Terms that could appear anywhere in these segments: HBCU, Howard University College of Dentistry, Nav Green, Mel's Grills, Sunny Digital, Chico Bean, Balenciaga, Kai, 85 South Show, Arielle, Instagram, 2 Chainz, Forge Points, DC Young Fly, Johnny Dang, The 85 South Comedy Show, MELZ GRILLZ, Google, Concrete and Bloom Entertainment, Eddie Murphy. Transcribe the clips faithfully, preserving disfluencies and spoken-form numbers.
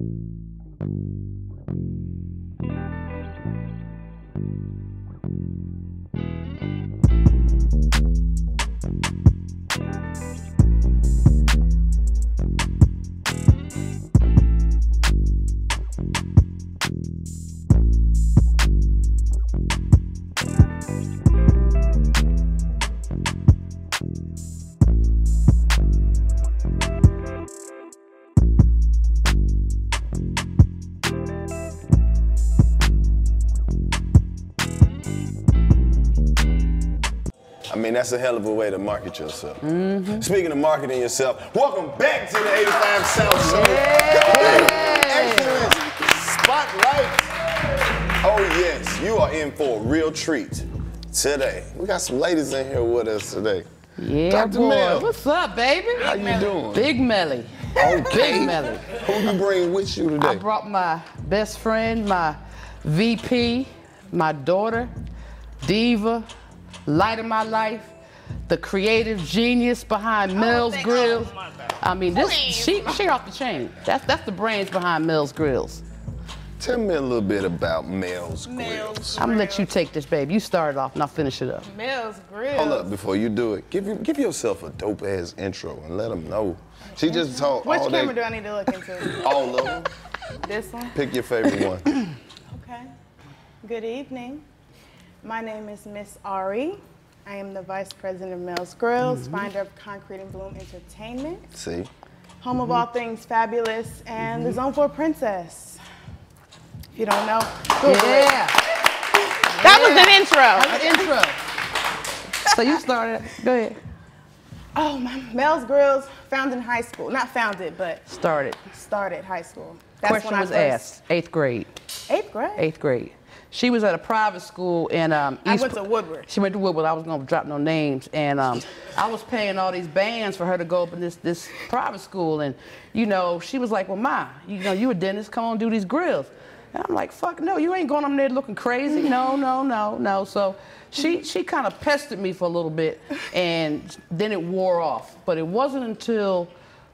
mean, that's a hell of a way to market yourself. Mm-hmm. Speaking of marketing yourself, welcome back to the eighty-five South Show. Yeah. Excellent spotlight. Oh yes, you are in for a real treat today. We got some ladies in here with us today. Yeah, Doctor boy. Mel. What's up, baby? How you doing? Big Melly. Okay. Big Melly. Who you bring with you today? I brought my best friend, my V P, my daughter, Diva, light of my life, the creative genius behind Mel's Grills. I mean, this she she off the chain. That's that's the brains behind Mel's Grills. Tell me a little bit about Mel's Grills. I'm gonna let you take this, babe. You start it off, and I'll finish it up. Mel's Grills. Hold up before you do it. Give you give yourself a dope ass intro and let them know. She just talked. Which all camera day. Do I need to look into? All of them. This one. Pick your favorite one. Okay. Good evening. My name is Miss Ari. I am the Vice President of Mel's Grills, mm-hmm. founder of Concrete and Bloom Entertainment. See. Home mm-hmm. of all things fabulous and mm-hmm. the Zone four Princess. If you don't know. Cool. Yeah. That yeah. was an intro. That was an intro. So you started. Go ahead. Oh, my Mel's Grills, founded in high school. Not founded, but. Started. Started high school. That's Question when I was first... asked. Eighth grade. Eighth grade? Eighth grade. She was at a private school in um, East... I went to Woodward. She went to Woodward. I was going to drop no names. And um, I was paying all these bands for her to go up in this, this private school. And, you know, she was like, well, Ma, you know, you a dentist. Come on, do these grills. And I'm like, fuck, no, you ain't going up there looking crazy. No, no, no, no. So she, she kind of pestered me for a little bit. And then it wore off. But it wasn't until,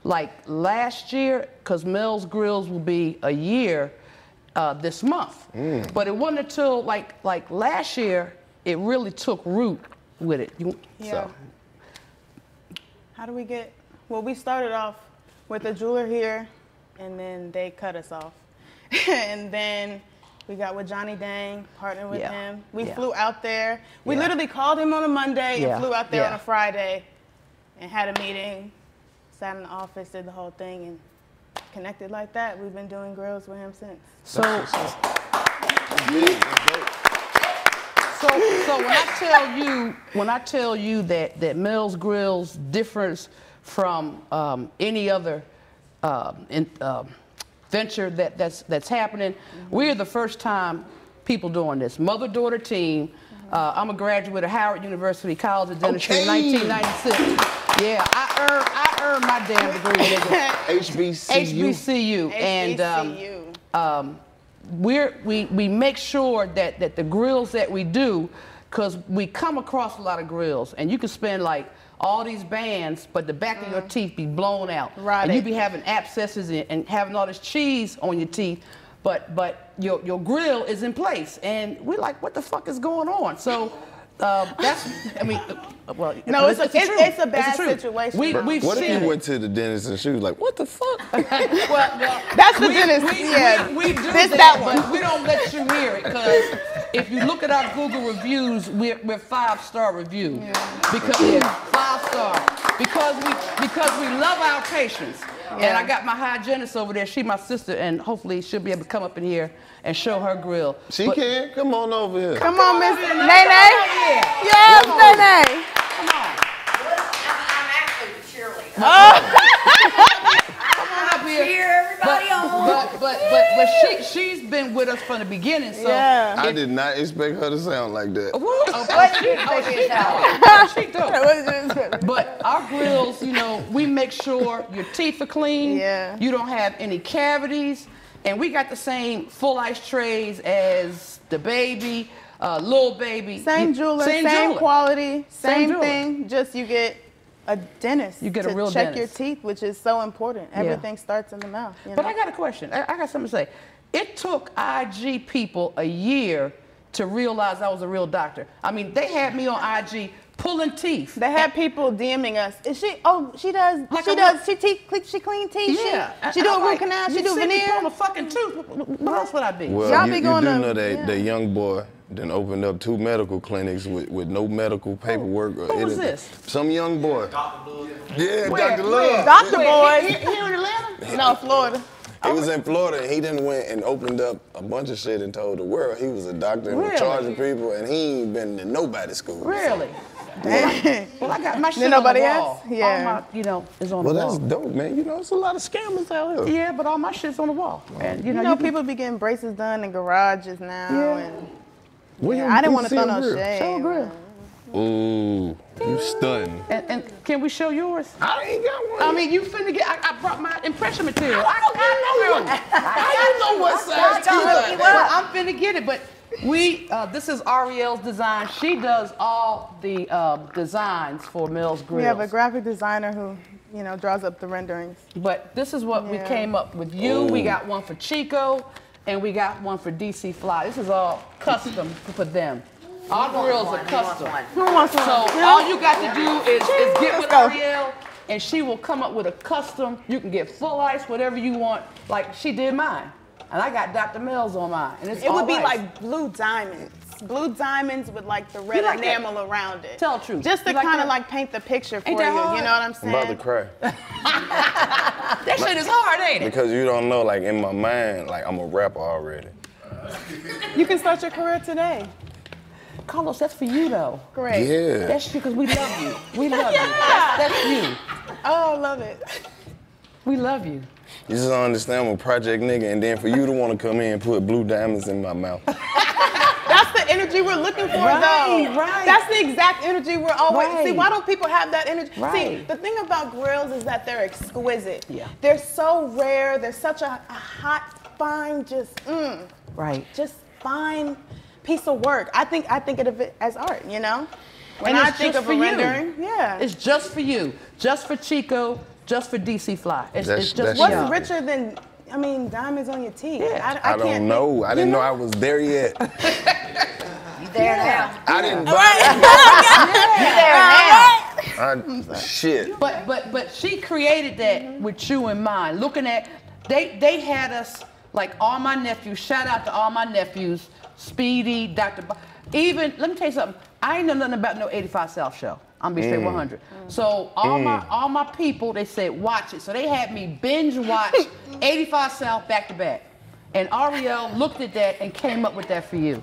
like, last year, because Mel's Grills will be a year Uh, this month, mm. but it wasn't until like like last year it really took root with it. You, yeah. So. How do we get? Well, we started off with a jeweler here, and then they cut us off, and then we got with Johnny Dang, partnered with yeah. him. We yeah. flew out there. We yeah. literally called him on a Monday yeah. and flew out there yeah. on a Friday, and had a meeting, sat in the office, did the whole thing, and. Connected like that, we've been doing grills with him since. So, so, so when I tell you, when I tell you that that Mel's Grills differs from um, any other uh, in, uh, venture that that's that's happening, mm-hmm. we're the first time people doing this mother-daughter team. Mm-hmm. uh, I'm a graduate of Howard University College of Dentistry, okay. in nineteen ninety-six. Yeah, I earned I earned my damn degree, nigga. H B C U. H B C U. And um, um, we're, we we make sure that that the grills that we do, because we come across a lot of grills, and you can spend like all these bands, but the back mm. of your teeth be blown out, right? And you be having abscesses and, and having all this cheese on your teeth, but but your your grill is in place, and we're like, what the fuck is going on? So. Uh, that's, I mean, well, no, it's, it's, a, it's, it's, it's a bad it's situation. We, we've what seen if you it. Went to the dentist and she was like, what the fuck? well, well, that's the we, dentist. We, yeah. we, we do this, that, that one. But we don't let you hear it because if you look at our Google reviews, we're, we're five-star review. Yeah. Because it's five-star. Because we, because we love our patients. Yeah. And I got my hygienist over there. She my sister, and hopefully she'll be able to come up in here and show her grill. She but, can. Come on over here. Come on, Miss Nene. Yes, Nene. Come on. I'm actually the cheerleader. Oh. Come on up here. Cheer everybody but, on. But, but, but, but she, she's been with us from the beginning, so. Yeah. I did not expect her to sound like that. What? Oh, she, oh, she, oh, she do. But our grills, you know, we make sure your teeth are clean. Yeah. You don't have any cavities. And we got the same full ice trays as the baby, uh, little baby. Same jeweler, same, same jeweler. Quality, same, same thing. Just you get a dentist you get a to real check dentist. your teeth, which is so important. Everything yeah. starts in the mouth. You know? But I got a question. I, I got something to say. It took I G people a year to realize I was a real doctor. I mean, they had me on I G pulling teeth. They had people DMing us. Is she? Oh, she does. Like she does. She teeth. She clean teeth. Yeah. She, she do a root canal. She do veneer. Pull a fucking tooth. What else would I be? Well, you, you do know that yeah. the young boy then opened up two medical clinics with, with no medical paperwork. Who, or who was this? Some young boy. Doctor Love. Yeah, Doctor Love. Doctor Boy. Here in Atlanta? No, Florida. He was in Florida. He then went and opened up a bunch of shit and told the world he was a doctor and really? was charging people, and he ain't been to nobody's school. Really? So. Yeah. Well, I got my shit nobody on the wall. Else? Yeah. All my, you know, is on well, the wall. Well, that's dope, man. You know, it's a lot of scammers out here. Yeah, but all my shit's on the wall. Wow. And you know, you know you people can... be getting braces done in garages now. Yeah. And, yeah, I didn't want to throw no shade. Show a grill. Ooh, you stunned. And, and can we show yours? I ain't got one. I mean, you finna get, I, I brought my impression material. I, I don't know one. I don't know what size teeth I'm finna get it, but we, uh, this is Arielle's design. She does all the uh, designs for Mel's Grills. We have a graphic designer who, you know, draws up the renderings. But this is what yeah. we came up with you. Ooh. We got one for Chico, and we got one for D C Fly. This is all custom for them. Our grills are custom. Who wants one? So all you got to do is, is get with Arielle, and she will come up with a custom. You can get full ice, whatever you want. Like she did mine, and I got Doctor Mel's on mine, and it's all It would be ice. like blue diamonds, blue diamonds with like the red like enamel that? around it. Tell the truth. Just to like kind of like paint the picture for you. Hard? You know what I'm saying? I'm about to cry. That shit is hard, ain't it? Because you don't know. Like in my mind, like I'm a rapper already. You can start your career today. Carlos, that's for you though. Great. Yeah. That's you because we love you. We love yeah. you. That's, that's you. Oh, I love it. We love you. You just don't understand I'm a project nigga, and then for you to want to come in and put blue diamonds in my mouth. That's the energy we're looking for, right, though. Right. That's the exact energy we're always. Right. See, why don't people have that energy? Right. See, the thing about grills is that they're exquisite. Yeah. They're so rare. They're such a, a hot, fine, just mm. Right. Just fine. piece of work. I think I think of it as art, you know? When I think of a rendering, yeah. It's just for you. Just for Chico, just for D C Fly. It's, that's, it's just what's young. richer than, I mean, diamonds on your teeth? Yeah. I, I, I can't don't know. Think, I didn't know? know I was there yet. You there yeah. now. I didn't buy it. You there now. I, shit. But, but, but she created that mm-hmm. with you in mind. Looking at, they, they had us, like all my nephews, shout out to all my nephews, Speedy, Doctor B even, let me tell you something, I ain't know nothing about no eighty-five South Show. I'm gonna be straight one hundred. Mm. So all mm. my all my people, they said watch it. So they had me binge watch eighty-five South back to back. And Arielle looked at that and came up with that for you.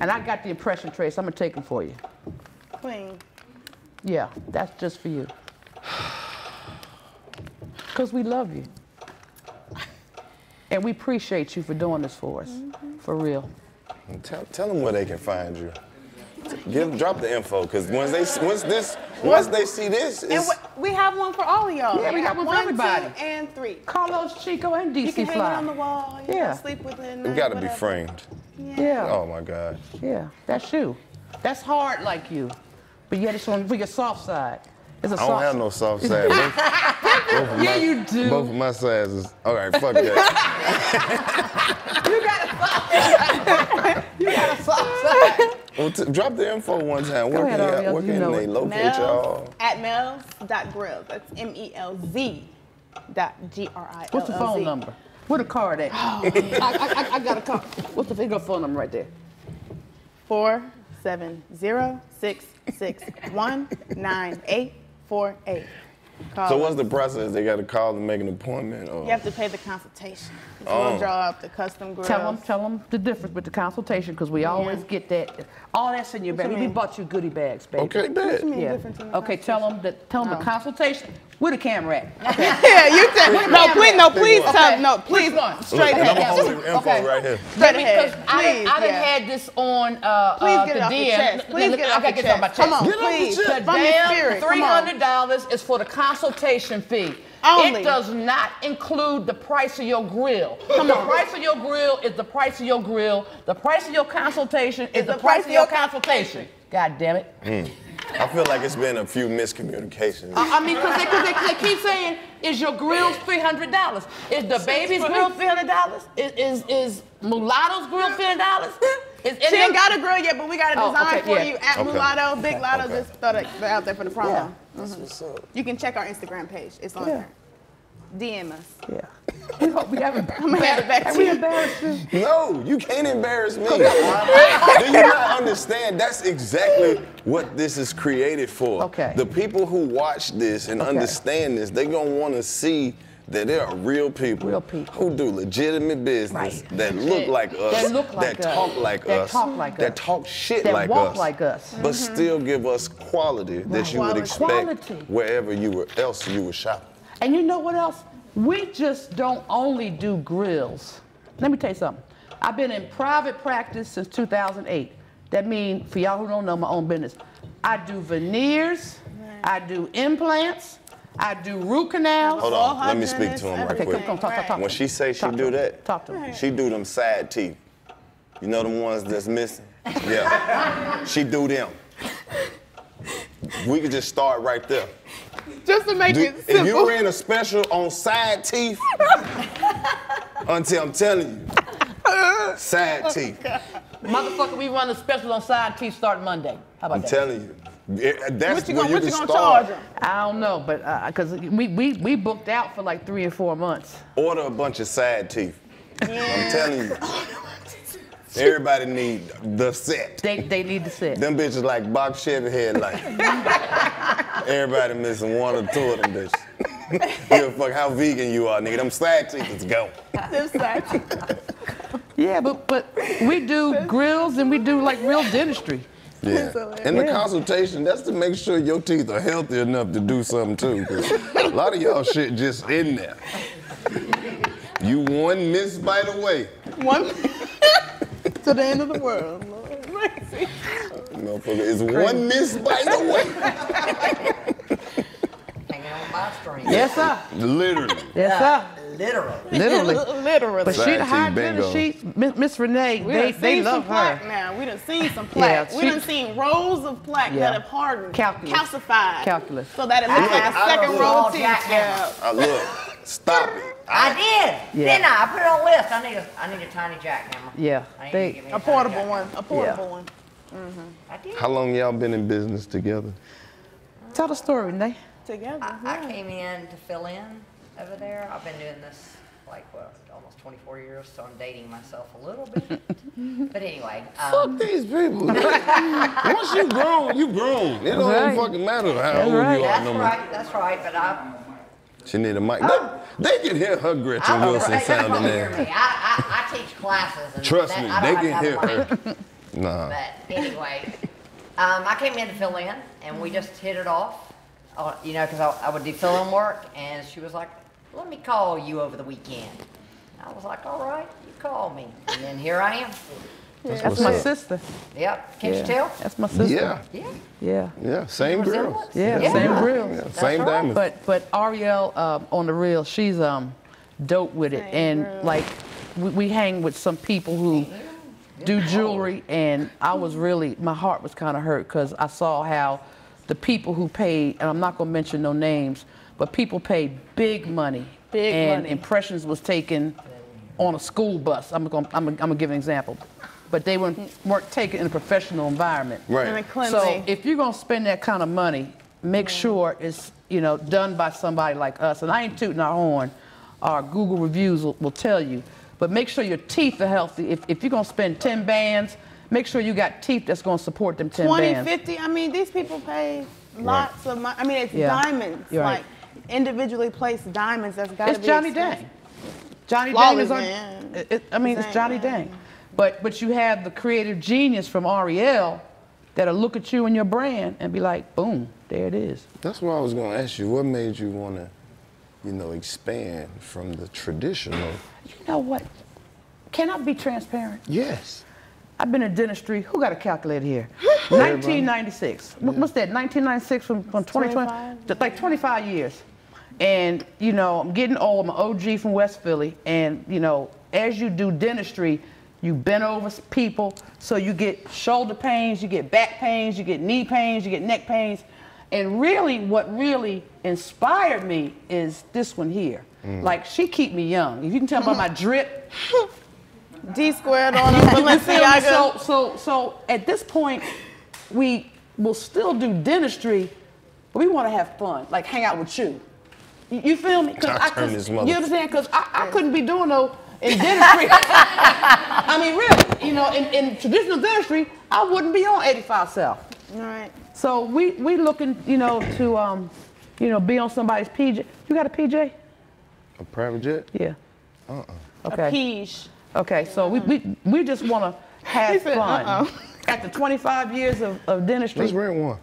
And I got the impression, Trace, I'm gonna take them for you. Queen. Yeah, that's just for you. Cause we love you. And we appreciate you for doing this for us, mm-hmm. for real. Tell, tell them where they can find you. Give, drop the info, because once they once this once they see this, it's... and we have one for all of y'all. Yeah, we got one, one for everybody. Two, and three. Carlos, Chico, and D C Fly. You can hang it on the wall. You yeah. can sleep with it. We've got to be framed. Yeah. yeah. Oh my God. Yeah, that's you. That's hard like you, but yet it's on your soft side. It's a I don't soft have no soft side. Yeah, my, you do. Both of my sizes. All right, fuck that. You got a soft side. You got a soft side. Well, t drop the info one time. Where can, ahead, they, where can they locate y'all? At mel's dot grills. That's M E L Z dot G R I L L Z. What's the phone number? Where the card at? Oh, I, I, I got a card. What's the finger phone number right there? four seven zero six six one nine eight four eight. Call so what's the process? They got to call to make an appointment? Or? You have to pay the consultation. So oh. We'll draw up the custom grills. Tell them, tell them the difference with the consultation, because we always yeah. get that. All that's in your bag. You we bought you goodie bags, baby. Okay, bet. Yeah. Okay, tell them, the, tell them oh. the consultation. Where the camera at? Okay. Yeah, you tell them. No, please, no, please tell okay. No, please. Look, straight ahead. I'm going to hold your info okay. right here. Straight ahead. Because I done yeah. had this on uh, please uh, get the it off D M. Your chest. Please now, get I got to get off my chest. Come on, get please. The damn three hundred dollars is for the consultation fee. Only. It does not include the price of your grill. Come the on. price of your grill is the price of your grill. The price of your consultation is, is the, the price, price of your consultation. God damn it. Mm. I feel like it's been a few miscommunications. Uh, I mean, because they, they, they keep saying, is your grills three hundred dollars? Is the baby's grill three hundred dollars? Is, is, is Mulatto's grill three hundred dollars? Is she ain't got a grill yet, but we got a design oh, okay, for yeah. you at okay. Mulatto. Big Lotto okay. just throw that out there for the promo. Yeah. Mm-hmm. You can check our Instagram page. It's on yeah. there. D M us. Yeah. We hope we haven't. I'm gonna have it back to you. Embarrassed you. No, you can't embarrass me. Do you not understand? That's exactly what this is created for. Okay. The people who watch this and okay. understand this, they're gonna want to see that there are real people, real people who do legitimate business right. that look like us, that, look like that us, talk like that us, talk like that us, talk shit that like walk us, like us, but mm-hmm. still give us quality right. that you quality. would expect quality. wherever you were else you were shopping. And you know what else? We just don't only do grills. Let me tell you something. I've been in private practice since two thousand eight. That means, for y'all who don't know my own business, I do veneers, I do implants, I do root canals. Hold on, let me speak to him right quick. Okay, come, come, talk, talk, talk. When she say she do that, talk to him. She do them side teeth. You know them ones that's missing? Yeah. She do them. We could just start right there. Just to make do, it simple. If you were in a special on side teeth, until I'm telling you, side teeth. Oh, motherfucker, we run a special on side teeth starting Monday. How about I'm that? I'm telling you. It, that's what you gonna, you what you gonna charge them? I don't know, but because uh, we, we, we booked out for like three or four months. Order a bunch of side teeth. Yeah. I'm telling you. Everybody need the set. They, they need the set. Them bitches like box Chevy headlights. Everybody missing one or two of them bitches. You know, fuck how vegan you are, nigga. Them side teeth is gone. Them side teeth. Yeah, but, but we do grills and we do like real dentistry. Yeah. And the yeah. consultation, that's to make sure your teeth are healthy enough to do something too. A lot of y'all shit just in there. You one miss bite away. One. To the end of the world, Lord, crazy. No, it's crazy. One miss bite away. Hanging on my string. Yes, sir. Literally. Yes, sir. Literally. Literally. Literally. But she hot dinner. She, Miss Renee, we they, they love her. Now we done seen some plaque. Yeah, we she, done seen rows of plaque yeah. that have hardened, Calculus. calcified. Calculus. So that it looks like a second row of teeth. Yeah. I look. Stop it. I, I did, yeah. didn't I? I put it on the list. I need a, I need a tiny jackhammer. Yeah. I need they, to give me a, a portable one. A portable yeah. one. Mm-hmm. I did. How long y'all been in business together? Tell the story, Renee. Together. I, yeah. I came in to fill in over there. I've been doing this like well, almost twenty-four years, so I'm dating myself a little bit. But anyway. Um, Fuck these people. Once you grown, you grown. It don't right. even fucking matter how that's old right. you are. That's no right. More. That's right. But I. She need a mic. Oh. They, they can hear her Gretchen I, Wilson I, sounding there. I, I, I teach classes. And Trust that, me, they can hear her. Nah. But anyway, um, I came in to fill in, and we just hit it off. Uh, you know, because I, I would do fill-in work, and she was like, "Let me call you over the weekend." And I was like, "All right, you call me," and then here I am. That's, That's my up. sister. Yep. Can't yeah. you tell? That's my sister. Yeah. Yeah. Yeah. Yeah. Same grill. Yeah. yeah. Same grill. Yeah. Same right. diamond. But but Arielle um, on the real, she's um dope with it, same and girl. like we, we hang with some people who yeah. do jewelry, and I was really my heart was kind of hurt because I saw how the people who paid, and I'm not gonna mention no names, but people paid big money, big and money. impressions was taken on a school bus. I'm gonna I'm gonna, I'm gonna give an example. But they weren't, weren't taken in a professional environment. Right. So if you're gonna spend that kind of money, make sure it's you know done by somebody like us. And I ain't tooting our horn. Our Google reviews will, will tell you. But make sure your teeth are healthy. If if you're gonna spend ten bands, make sure you got teeth that's gonna support them ten twenty, bands. fifty. I mean, these people pay lots right. of money. I mean, it's yeah. diamonds, right. like individually placed diamonds. That's gotta it's be. It's Johnny Dang. Johnny Dang is on. It, it, I mean, Dang, it's Johnny Dang. Dang. But, but you have the creative genius from Arielle that'll look at you and your brand and be like, boom, there it is. That's what I was gonna ask you. What made you wanna, you know, expand from the traditional? You know what? Can I be transparent? Yes. I've been in dentistry. Who got a calculator here? nineteen ninety-six. Yeah. What's that? nineteen ninety-six from, from twenty twenty? twenty-five. Like twenty-five years. And, you know, I'm getting old. I'm an O G from West Philly. And, you know, as you do dentistry, you bend over people, so you get shoulder pains, you get back pains, you get knee pains, you get neck pains. And really, what really inspired me is this one here. Mm. Like, she keep me young. If you can tell by my drip. D squared on us, Balenciaga. So, so, so at this point, we will still do dentistry, but we want to have fun, like hang out with you. You, you feel me? Cause I could, you understand? Because I, I couldn't be doing no in dentistry. I mean, really, you know, in, in traditional dentistry, I wouldn't be on eighty-five South. All right. So we we looking, you know, to um, you know, be on somebody's P J. You got a P J? A private jet? Yeah. Uh uh. Okay. A P J. Okay. So we we we just want to have said, fun. Uh -oh. After twenty-five years of, of dentistry. Let's rent one.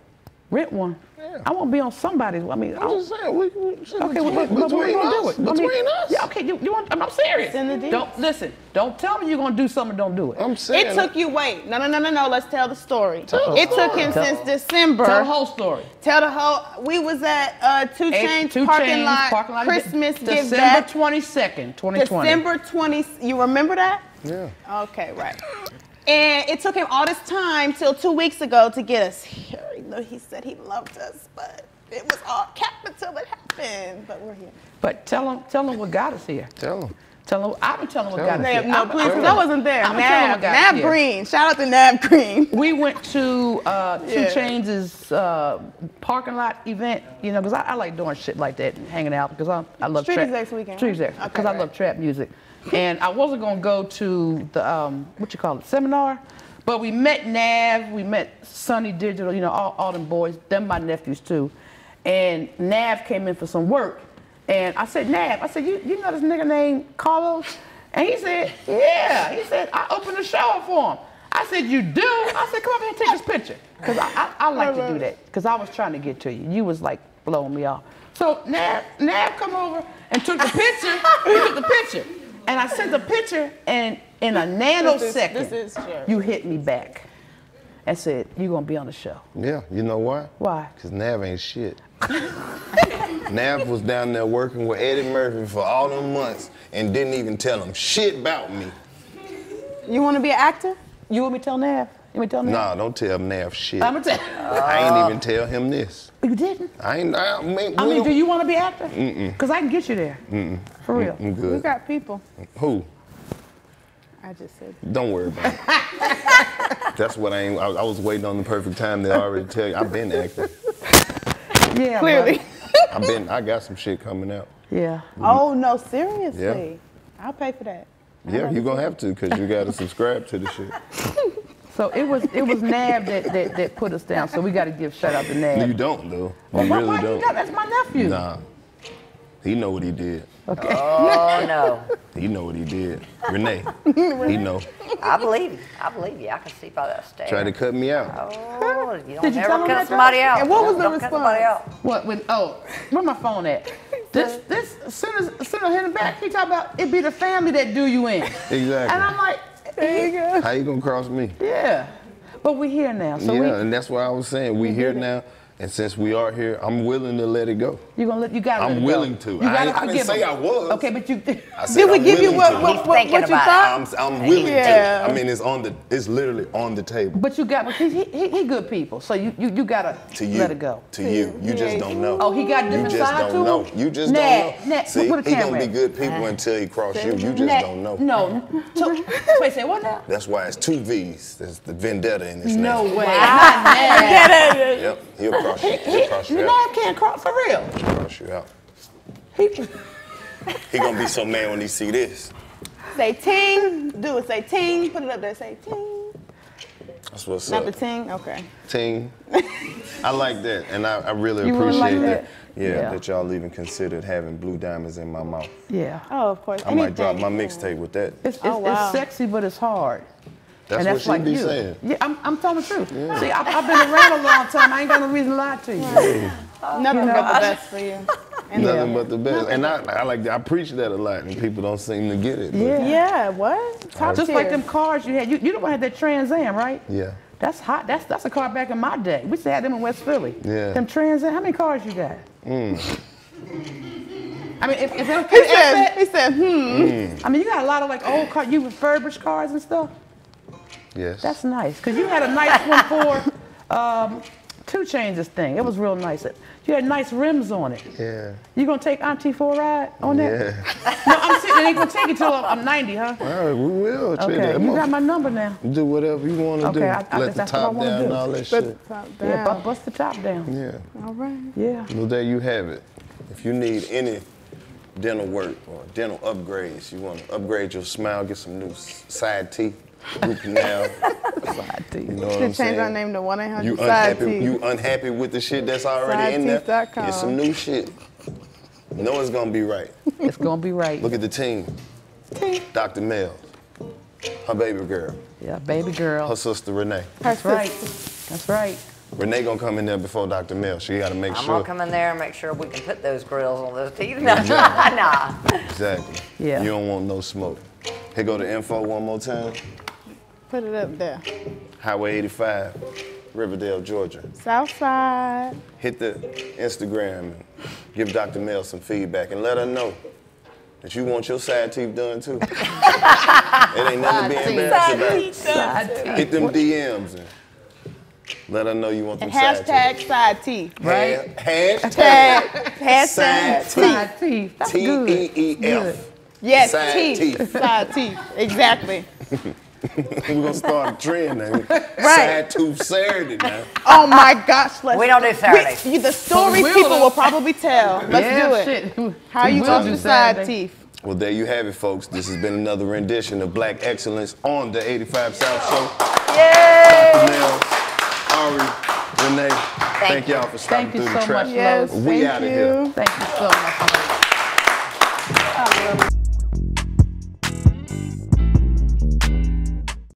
Rent one. Yeah. I want to be on somebody's. I mean, I'm I'll, just saying. We, we, okay, we're going to do it. Between I mean, us. Yeah, okay, you, you want, I'm, I'm serious. Don't, listen, don't tell me you're going to do something, don't do it. I'm saying. It took you, wait, no, no, no, no, no, let's tell the story. Tell it the took story. him tell, since December. Tell the whole story. Tell the whole, we was at uh, two Chainz parking, parking lot, Christmas December give back. December twenty-second, twenty twenty. December twentieth, you remember that? Yeah. Okay, right. And it took him all this time till two weeks ago to get us here. He said he loved us, but it was all capped until it happened. But we're here. But tell him, tell him what got us here. Tell him. Tell him. I don't tell him what got us here. No, please, because I wasn't there. Nav Green. Shout out to Nav Green. We went to uh, two Chainz's uh, parking lot event, you know, because I, I like doing shit like that and hanging out because I, I love trap. Street is next weekend. Street is next weekend. Because I love trap music. And I wasn't going to go to the, um, what you call it, seminar, but we met Nav, we met Sunny Digital, you know, all, all them boys, them my nephews too. And Nav came in for some work. And I said, Nav, I said, you, you know this nigga named Carlos? And he said, yeah. He said, I opened the shower for him. I said, you do? I said, come over here and take this picture. Because I, I, I like to do that, because I was trying to get to you. You was like blowing me off. So Nav, Nav come over and took the picture, we took the picture. And I sent the picture, and in a nanosecond, this is, this is you hit me back and said, you're going to be on the show. Yeah, you know why? Why? Because Nav ain't shit. Nav was down there working with Eddie Murphy for all them months and didn't even tell him shit about me. You want to be an actor? You want me to tell Nav? You want me to tell Nav? Nah, don't tell Nav shit. I'm going to tell uh, I ain't even tell him this. You didn't? I ain't. I mean, I mean do you want to be an actor? Mm-mm. Because I can get you there. Mm-mm. For real. I'm good. You got people. Who? I just said that. Don't worry about it. That's what I ain't. I, I was waiting on the perfect time to already tell you. I've been acting. Yeah. Clearly. I've been, I got some shit coming out. Yeah. Mm-hmm. Oh, no, seriously. Yeah. I'll pay for that. Yeah, you're going to have to because you got to subscribe to the shit. So it was it was Nav that, that that put us down. So we got to give shout out to Nav. No, you don't though. Well, you my really don't. Got, that's my nephew. Nah, he know what he did. Okay. Oh no. He know what he did. Renee, he know. I believe you. I believe you. I can see by that stare. Try to cut me out. Oh, you don't Did you ever cut that somebody out? out. And what was no, the response? What? When? Oh, where my phone at? This this as soon as as soon as him back, he talk about it be the family that do you in. Exactly. And I'm like. There you go. How you gonna cross me? Yeah, but we're here now. So yeah, we, and that's why I was saying we here now, and since we are here, I'm willing to let it go. You gonna let you gotta. I'm let it willing go. to. You I, I didn't say him. I was. Okay, but you. I said did we I'm give you what what, what you thought? I'm, I'm willing yeah. to. I mean, it's on the. It's literally on the table. But you got. He he, he good people. So you you you gotta to you, let it go. To you, you yeah. just don't know. Oh, he got different side to know. him. You just nah, don't know. Nah. See, he gonna be good people until he crosses you. You just nah. don't know. No. Wait, say what now? That's why it's two V's. There's the vendetta in this name. No way. Yep. He'll cross you. He'll cross you. Nav can't cross for real. He'll cross you out. He, he gonna be so mad when he see this. Say ting, do it. Say ting. Put it up there. Say ting. That's what's Not up. Not the ting. Okay. Ting. I like that, and I, I really you appreciate really like that. that. Yeah, yeah, that y'all even considered having blue diamonds in my mouth. Yeah. Oh, of course. I Anything. might drop my mixtape with that. It's, it's, oh, wow. it's sexy, but it's hard. That's, and that's what she like be you. saying. Yeah, I'm, I'm telling the truth. Yeah. See, I, I've been around a long time. I ain't got no reason to lie to you. Yeah. Oh, Nothing you know, but the best for you. And Nothing yeah. but the best. Nothing. And I, I like that. I preach that a lot, and people don't seem to get it. Yeah, yeah. What? Top Just tier. like them cars you had. You, you don't have that Trans Am, right? Yeah. That's hot. That's that's a car back in my day. We used to have them in West Philly. Yeah. Them Trans Am. How many cars you got? Mm. I mean, if, if it was he said, effort, he said, hmm. Mm. I mean, you got a lot of like old cars, you refurbished cars and stuff. Yes. That's nice, because you had a nice one for um, two Chainz's thing. It was real nice. You had nice rims on it. Yeah. You gonna take Auntie for a ride on that? Yeah. No, I'm sitting. They ain't gonna take it till I'm ninety, huh? All right, we will. Okay. That. You got my number now. Do whatever you want to okay, do. Okay, I, I let the top down do. And all that shit. Yeah, but bust the top down. Yeah. All right. Yeah. Well, there you have it. If you need any dental work or dental upgrades, you want to upgrade your smile, get some new side teeth. Root canal. Side teeth. You know what I'm saying? Should change our name to one eight hundred Side Teeth. You unhappy with the shit that's already in there? side teeth dot com. Get some new shit. You know it's gonna be right. It's gonna be right. Look at the team. Doctor Mel, her baby girl. Yeah, baby girl. Her sister Renee. That's right. That's right. Renee gonna come in there before Doctor Mel. She gotta make I'm sure. I'm gonna come in there and make sure we can put those grills on those teeth. Exactly. Nah. Exactly. Yeah. You don't want no smoke. Here go the info one more time. Put it up there. Highway eighty-five, Riverdale, Georgia. Southside. Hit the Instagram and give Doctor Mel some feedback and let her know that you want your side teeth done too. It ain't nothing to be embarrassed about. Side teeth. Hit them D Ms and let her know you want them side teeth. Hashtag side teeth, right? Hashtag, hashtag side teeth. T E E F. Yes, teeth. Side teeth. Exactly. We're gonna start a trend now. Right. Side Tooth Saturday now. Oh my gosh, let's. We don't do Saturdays. We, the stories we people will probably tell. Let's yeah, do it. Shit. How you gonna do side teeth? Well, there you have it, folks. This has been another rendition of Black Excellence on the eighty-five South Show. Yay! Doctor Mel, Ari, Renee, thank, thank y'all for stopping through the trap. Yes, we out of here. Thank you so much. I love you.